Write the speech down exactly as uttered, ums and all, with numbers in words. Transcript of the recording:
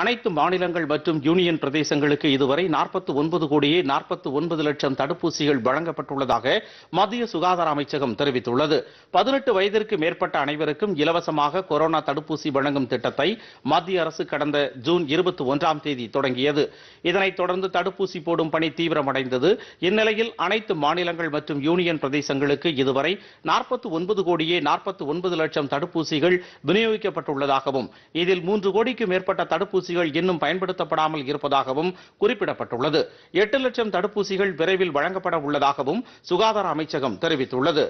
அனைத்து மாநிலங்கள் மற்றும் யூனியன் பிரதேசங்களுக்கு இதுவரை நாற்பத்தொன்பது கோடியே நாற்பத்தொன்பது லட்சம் தடுப்பூசிகள் வழங்கப்பட்டுள்ளதாக மத்திய சுகாதார அமைச்சகம் தெரிவித்துள்ளது. பதினெட்டு வயதிற்கு மேற்பட்ட அனைவருக்கும் இலவசமாக கொரோனா தடுப்பூசி வழங்கும் திட்டத்தை மத்திய அரசு கடந்த ஜூன் இருபத்தி ஒன்றாம் தேதி தொடங்கியது. இதனைத் தொடர்ந்து தடுப்பூசி போடும் பணி தீவிரமடைந்தது. இந்நிலையில் அனைத்து மாநிலங்கள் மற்றும் யூனியன் பிரதேசங்களுக்கு இதுவரை நாற்பத்தொன்பது கோடியே நாற்பத்தொன்பது லட்சம் தடுப்பூசிகள் விநியோகிக்கப்பட்டுள்ளதாகவும் இதில் மூன்று கோடிக்கு மேற்பட்ட தடுப்பூசிகள் இன்னும் பயன்படுத்தப்படாமல் இருப்பதாகவும் குறிப்பிடப்பட்டுள்ளது. எட்டு லட்சம் தடுப்பூசிகள் விரைவில் வழங்கப்பட உள்ளதாகவும் சுகாதார அமைச்சகம் தெரிவித்துள்ளது.